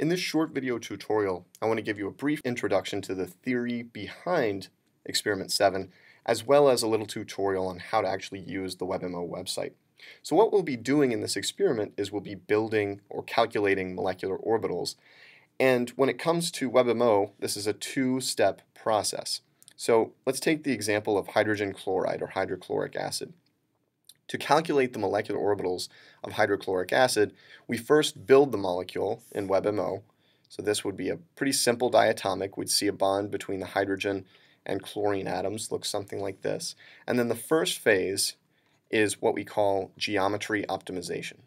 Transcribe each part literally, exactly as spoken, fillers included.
In this short video tutorial, I want to give you a brief introduction to the theory behind Experiment seven, as well as a little tutorial on how to actually use the WebMO website. So what we'll be doing in this experiment is we'll be building or calculating molecular orbitals. And when it comes to WebMO, this is a two-step process. So let's take the example of hydrogen chloride or hydrochloric acid. To calculate the molecular orbitals of hydrochloric acid, we first build the molecule in WebMO. So this would be a pretty simple diatomic. We'd see a bond between the hydrogen and chlorine atoms, looks something like this. And then the first phase is what we call geometry optimization,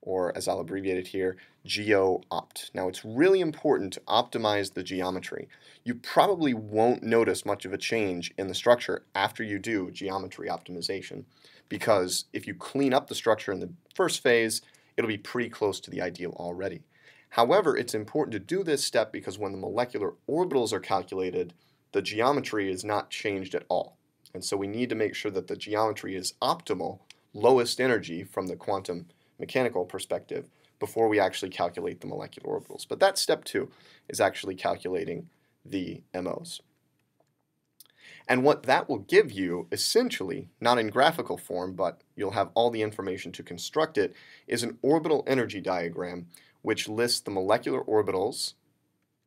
or as I'll abbreviate it here, GeoOpt. Now it's really important to optimize the geometry. You probably won't notice much of a change in the structure after you do geometry optimization, because if you clean up the structure in the first phase, it'll be pretty close to the ideal already. However, it's important to do this step because when the molecular orbitals are calculated, the geometry is not changed at all. And so we need to make sure that the geometry is optimal, lowest energy from the quantum mechanical perspective, before we actually calculate the molecular orbitals. But that's step two, is actually calculating the M Os. And what that will give you, essentially, not in graphical form, but you'll have all the information to construct it, is an orbital energy diagram which lists the molecular orbitals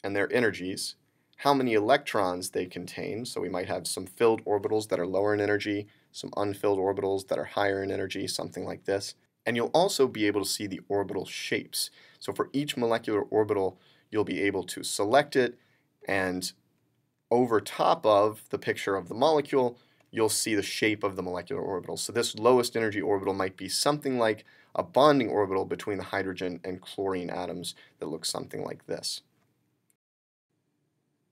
and their energies, how many electrons they contain. So we might have some filled orbitals that are lower in energy, some unfilled orbitals that are higher in energy, something like this. And you'll also be able to see the orbital shapes. So for each molecular orbital, you'll be able to select it, and over top of the picture of the molecule, you'll see the shape of the molecular orbital. So this lowest energy orbital might be something like a bonding orbital between the hydrogen and chlorine atoms that looks something like this.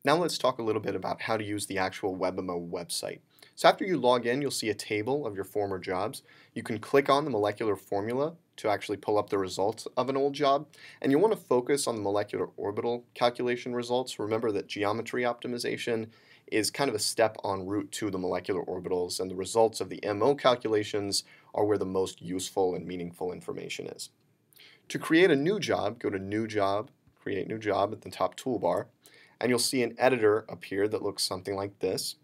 Now let's talk a little bit about how to use the actual WebMO website. So after you log in, you'll see a table of your former jobs. You can click on the molecular formula to actually pull up the results of an old job. And you'll want to focus on the molecular orbital calculation results. Remember that geometry optimization is kind of a step en route to the molecular orbitals, and the results of the M O calculations are where the most useful and meaningful information is. To create a new job, go to New Job, Create New Job at the top toolbar. And you'll see an editor appear that looks something like this.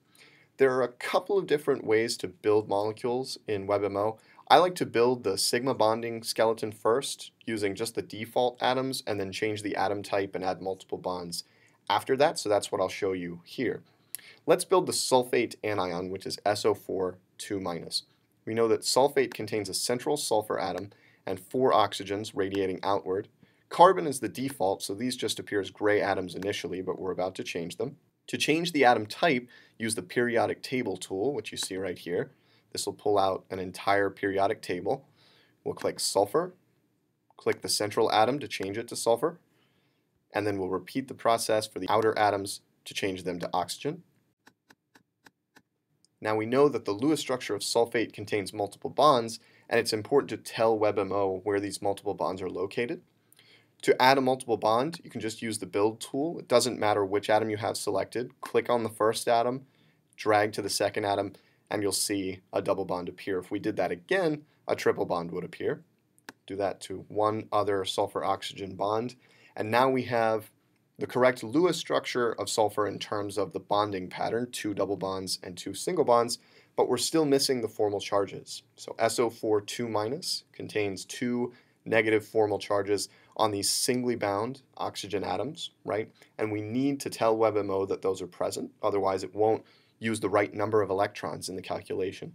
There are a couple of different ways to build molecules in WebMO. I like to build the sigma bonding skeleton first, using just the default atoms, and then change the atom type and add multiple bonds after that. So that's what I'll show you here. Let's build the sulfate anion, which is S O four two minus. We know that sulfate contains a central sulfur atom and four oxygens radiating outward. Carbon is the default, so these just appear as gray atoms initially, but we're about to change them. To change the atom type, use the periodic table tool, which you see right here. This will pull out an entire periodic table. We'll click sulfur, click the central atom to change it to sulfur, and then we'll repeat the process for the outer atoms to change them to oxygen. Now we know that the Lewis structure of sulfate contains multiple bonds, and it's important to tell WebMO where these multiple bonds are located. To add a multiple bond, you can just use the build tool. It doesn't matter which atom you have selected. Click on the first atom, drag to the second atom, and you'll see a double bond appear. If we did that again, a triple bond would appear. Do that to one other sulfur-oxygen bond. And now we have the correct Lewis structure of sulfur in terms of the bonding pattern, two double bonds and two single bonds, but we're still missing the formal charges. So S O four two minus contains two negative formal charges on these singly bound oxygen atoms, right? And we need to tell WebMO that those are present, otherwise it won't use the right number of electrons in the calculation.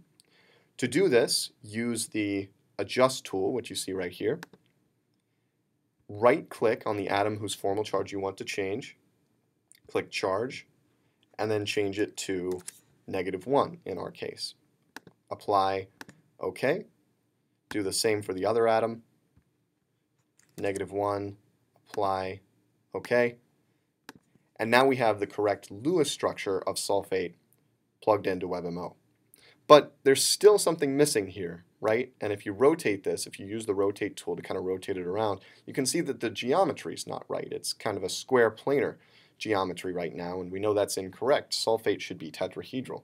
To do this, use the adjust tool, which you see right here. Right-click on the atom whose formal charge you want to change, click charge, and then change it to negative one in our case. Apply OK. Do the same for the other atom. Negative one, apply, OK. And now we have the correct Lewis structure of sulfate plugged into WebMO. But there's still something missing here, right? And if you rotate this, if you use the rotate tool to kind of rotate it around, you can see that the geometry is not right. It's kind of a square planar geometry right now, and we know that's incorrect. Sulfate should be tetrahedral.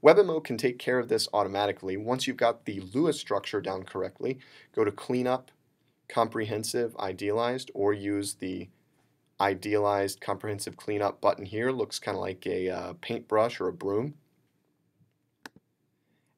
WebMO can take care of this automatically. Once you've got the Lewis structure down correctly, go to Cleanup, comprehensive, idealized, or use the idealized comprehensive cleanup button here. Looks kind of like a uh, paintbrush or a broom.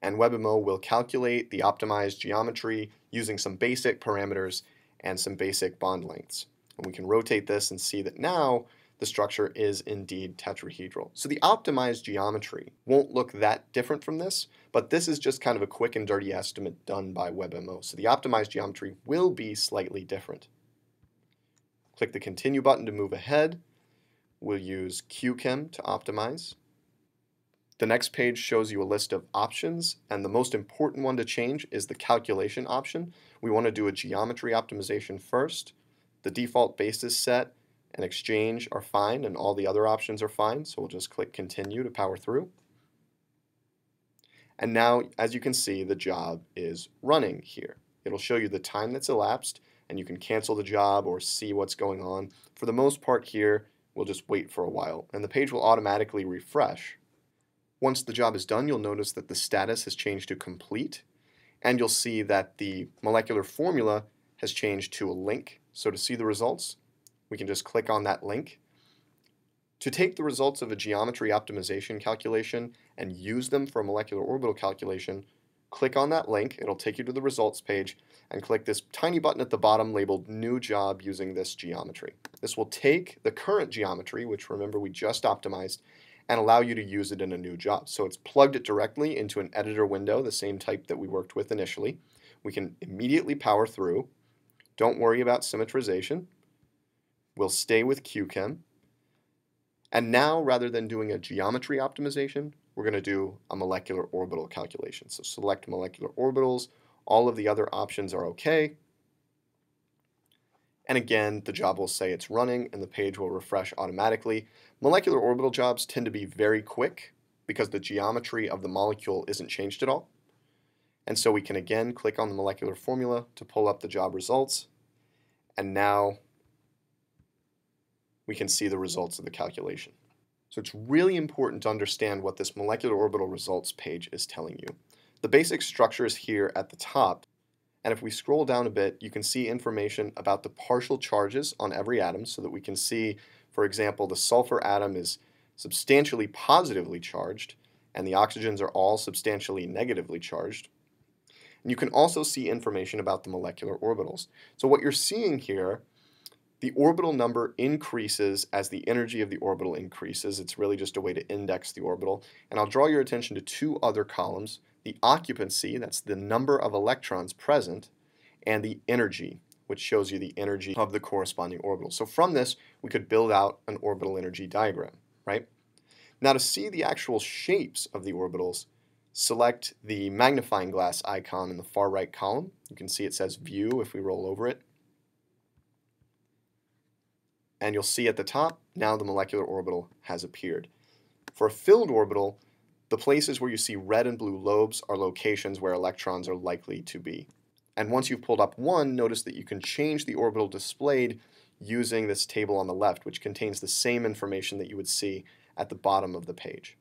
And WebMO will calculate the optimized geometry using some basic parameters and some basic bond lengths. And we can rotate this and see that now the structure is indeed tetrahedral. So the optimized geometry won't look that different from this, but this is just kind of a quick and dirty estimate done by WebMO. So the optimized geometry will be slightly different. Click the Continue button to move ahead. We'll use QChem to optimize. The next page shows you a list of options, and the most important one to change is the calculation option. We want to do a geometry optimization first. The default basis set and exchange are fine, and all the other options are fine, so we'll just click Continue to power through. And now, as you can see, the job is running here. It'll show you the time that's elapsed, and you can cancel the job or see what's going on. For the most part here, we'll just wait for a while, and the page will automatically refresh. Once the job is done, you'll notice that the status has changed to complete, and you'll see that the molecular formula has changed to a link. So to see the results, we can just click on that link. To take the results of a geometry optimization calculation and use them for a molecular orbital calculation, click on that link. It'll take you to the results page, and click this tiny button at the bottom labeled New Job Using This Geometry. This will take the current geometry, which remember we just optimized, and allow you to use it in a new job. So it's plugged it directly into an editor window, the same type that we worked with initially. We can immediately power through. Don't worry about symmetrization. We'll stay with QChem. And now, rather than doing a geometry optimization, we're going to do a molecular orbital calculation. So select molecular orbitals. All of the other options are okay. And again, the job will say it's running, and the page will refresh automatically. Molecular orbital jobs tend to be very quick because the geometry of the molecule isn't changed at all. And so we can again click on the molecular formula to pull up the job results. And now we can see the results of the calculation. So it's really important to understand what this molecular orbital results page is telling you. The basic structure is here at the top. And if we scroll down a bit, you can see information about the partial charges on every atom, so that we can see, for example, the sulfur atom is substantially positively charged, and the oxygens are all substantially negatively charged. And you can also see information about the molecular orbitals. So what you're seeing here, the orbital number increases as the energy of the orbital increases. It's really just a way to index the orbital. And I'll draw your attention to two other columns. The occupancy, that's the number of electrons present, and the energy, which shows you the energy of the corresponding orbital. So from this, we could build out an orbital energy diagram, right? Now to see the actual shapes of the orbitals, select the magnifying glass icon in the far right column. You can see it says View if we roll over it. And you'll see at the top, now the molecular orbital has appeared. For a filled orbital, the places where you see red and blue lobes are locations where electrons are likely to be. And once you've pulled up one, notice that you can change the orbital displayed using this table on the left, which contains the same information that you would see at the bottom of the page.